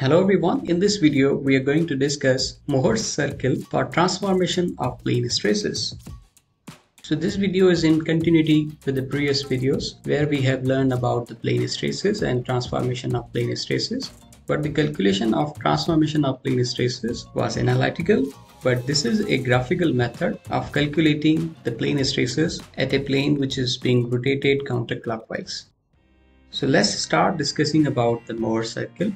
Hello everyone, in this video we are going to discuss Mohr's circle for transformation of plane stresses. So this video is in continuity with the previous videos where we have learned about the plane stresses and transformation of plane stresses. But the calculation of transformation of plane stresses was analytical, but this is a graphical method of calculating the plane stresses at a plane which is being rotated counterclockwise. So let's start discussing about the Mohr's circle.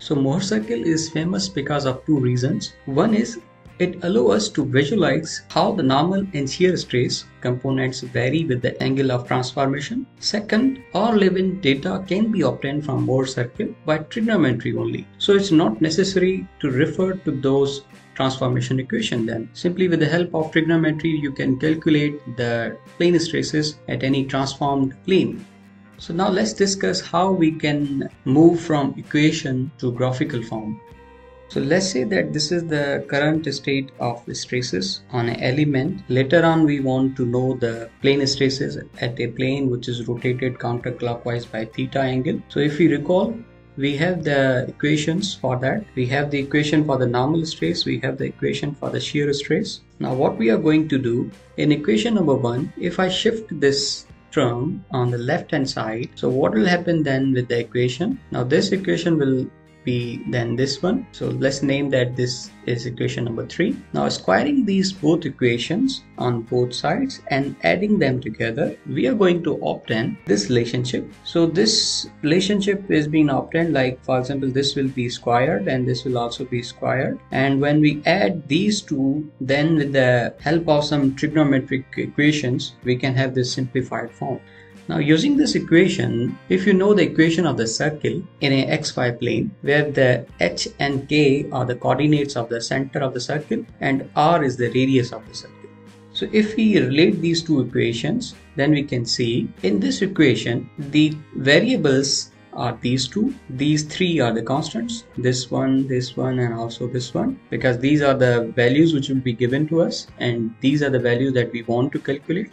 So Mohr's circle is famous because of two reasons. One is it allows us to visualize how the normal and shear stress components vary with the angle of transformation. Second, all relevant data can be obtained from Mohr's circle by trigonometry only. So it's not necessary to refer to those transformation equation then. Simply with the help of trigonometry, you can calculate the plane stresses at any transformed plane. So now let's discuss how we can move from equation to graphical form. So let's say that this is the current state of stresses on an element. Later on we want to know the plane stresses at a plane which is rotated counterclockwise by theta angle. So if you recall, we have the equations for that. We have the equation for the normal stress, we have the equation for the shear stress. Now what we are going to do, in equation number 1, if I shift this term on the left hand side, so what will happen then with the equation? Now this equation will be then this one, so let's name that this is equation number 3. Now squaring these both equations on both sides and adding them together, we are going to obtain this relationship. So this relationship is being obtained like, for example, this will be squared and this will also be squared, and when we add these two, then with the help of some trigonometric equations we can have this simplified form. Now using this equation, if you know the equation of the circle in a xy plane where the h and k are the coordinates of the center of the circle and r is the radius of the circle. So if we relate these two equations, then we can see in this equation the variables are these two. These three are the constants, this one and also this one, because these are the values which will be given to us and these are the values that we want to calculate.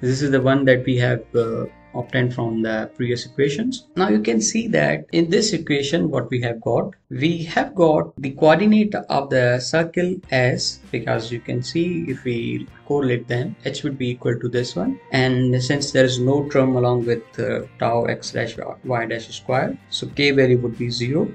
This is the one that we have obtained from the previous equations. Now you can see that in this equation what we have got the coordinate of the circle as, because you can see if we correlate them, h would be equal to this one, and since there is no term along with tau x dash y dash square, so k value would be 0.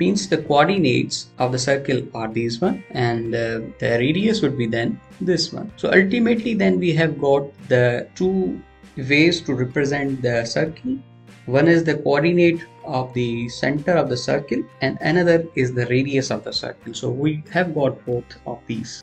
Means the coordinates of the circle are these one and the radius would be then this one. So ultimately then we have got the two ways to represent the circle. One is the coordinate of the center of the circle and another is the radius of the circle. So we have got both of these.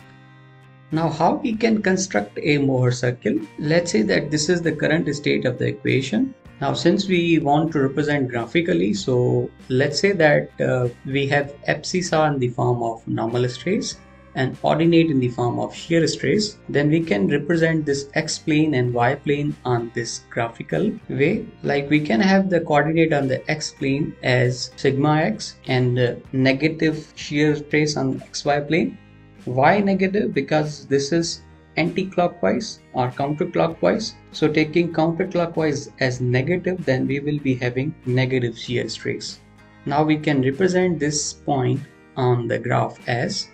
Now how we can construct a Mohr circle? Let's say that this is the current state of the equation. Now since we want to represent graphically, so let's say that we have abscissa in the form of normal stress and ordinate in the form of shear stress, then we can represent this x plane and y plane on this graphical way. Like we can have the coordinate on the x plane as sigma x and negative shear stress on xy plane. Why negative? Because this is anti-clockwise or counterclockwise, so taking counterclockwise as negative, then we will be having negative shear stress. Now we can represent this point on the graph as,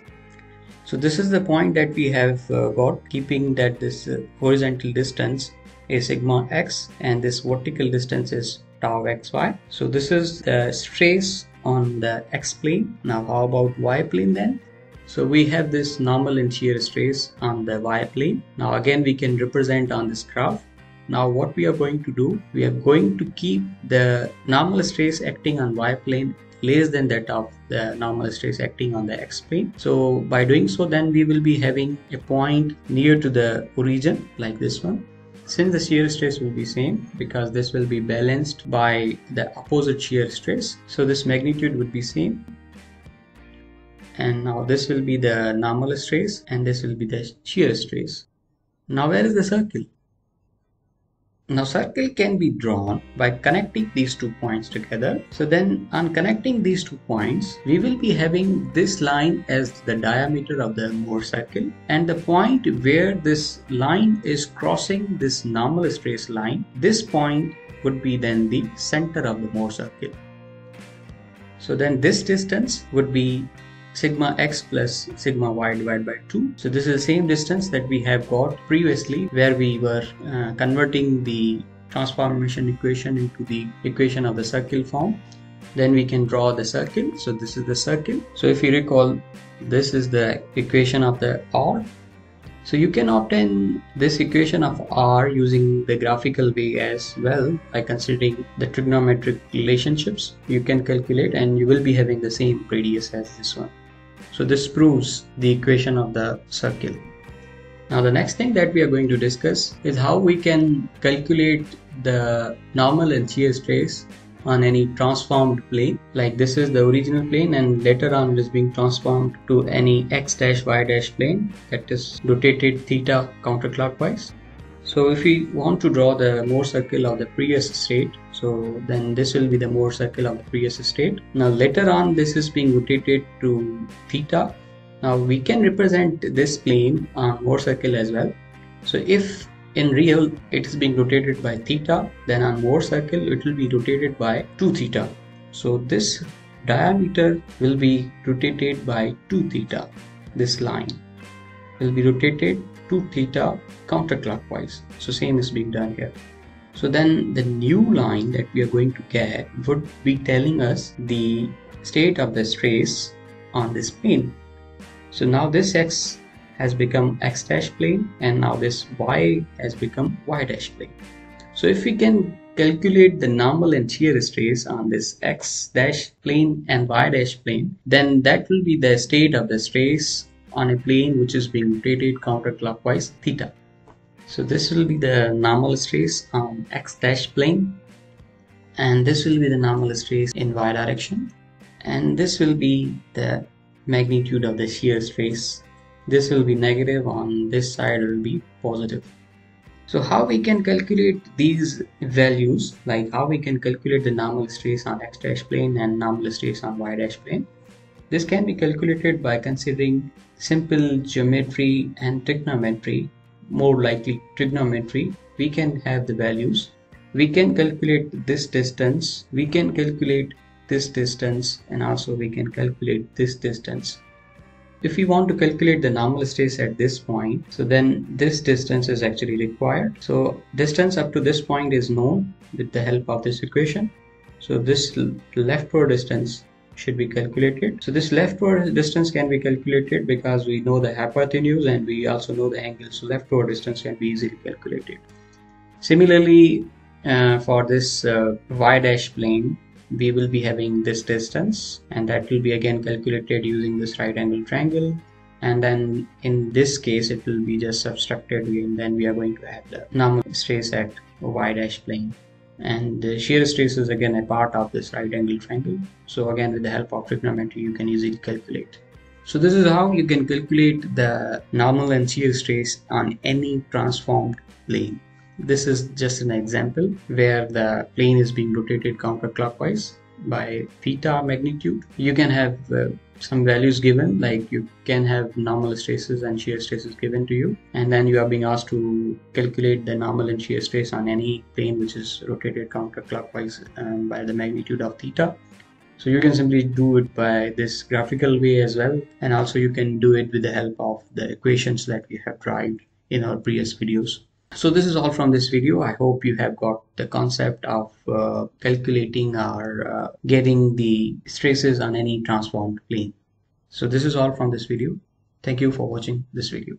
so this is the point that we have got, keeping that this horizontal distance is sigma x and this vertical distance is tau xy. So this is the stress on the x plane. Now how about y plane then? So we have this normal and shear stress on the y plane. Now again we can represent on this graph. Now what we are going to do, we are going to keep the normal stress acting on y plane less than that of the normal stress acting on the x plane. So by doing so, then we will be having a point near to the origin like this one. Since the shear stress will be same, because this will be balanced by the opposite shear stress, so this magnitude would be same. And now this will be the normal stress and this will be the shear stress. Now where is the circle? Now circle can be drawn by connecting these two points together. So then on connecting these two points, we will be having this line as the diameter of the Mohr circle, and the point where this line is crossing this normal stress line, this point would be then the center of the Mohr circle. So then this distance would be sigma x plus sigma y divided by 2. So this is the same distance that we have got previously, where we were converting the transformation equation into the equation of the circle form. Then we can draw the circle. So this is the circle. So if you recall, this is the equation of the r. So you can obtain this equation of r using the graphical way as well by considering the trigonometric relationships. You can calculate and you will be having the same radius as this one. So this proves the equation of the circle. Now the next thing that we are going to discuss is how we can calculate the normal and shear stress on any transformed plane. Like this is the original plane and later on it is being transformed to any x dash y dash plane that is rotated theta counterclockwise. So if we want to draw the Mohr's circle of the previous state, so then this will be the Mohr's circle of the previous state. Now later on this is being rotated to theta. Now we can represent this plane on Mohr's circle as well. So if in real it is being rotated by theta, then on Mohr's circle it will be rotated by 2 theta. So this diameter will be rotated by 2 theta. This line will be rotated 2 theta counterclockwise. So same is being done here. So then the new line that we are going to get would be telling us the state of the stress on this plane. So now this x has become x dash plane and now this y has become y dash plane. So if we can calculate the normal and shear stress on this x dash plane and y dash plane, then that will be the state of the stress on a plane which is being rotated counterclockwise theta. So this will be the normal stress on x dash plane and this will be the normal stress in y direction, and this will be the magnitude of the shear stress. This will be negative, on this side will be positive. So how we can calculate these values, like how we can calculate the normal stress on x dash plane and normal stress on y dash plane. This can be calculated by considering simple geometry and trigonometry. More likely trigonometry, we can have the values. We can calculate this distance, we can calculate this distance, and also we can calculate this distance. If we want to calculate the normal stress at this point, so then this distance is actually required. So distance up to this point is known with the help of this equation. So this leftward distance should be calculated. So this leftward distance can be calculated because we know the hypotenuse and we also know the angle. So leftward distance can be easily calculated. Similarly, for this y dash plane, we will be having this distance and that will be again calculated using this right angle triangle, and then in this case it will be just subtracted and then we are going to have the normal stress at y dash plane, and the shear stress is again a part of this right angle triangle. So again with the help of trigonometry you can easily calculate. So this is how you can calculate the normal and shear stress on any transformed plane. This is just an example where the plane is being rotated counterclockwise by theta magnitude. You can have some values given, like you can have normal stresses and shear stresses given to you, and then you are being asked to calculate the normal and shear stress on any plane which is rotated counterclockwise by the magnitude of theta. So you can simply do it by this graphical way as well, and also you can do it with the help of the equations that we have tried in our previous videos. So this is all from this video. I hope you have got the concept of calculating or getting the stresses on any transformed plane. So this is all from this video. Thank you for watching this video.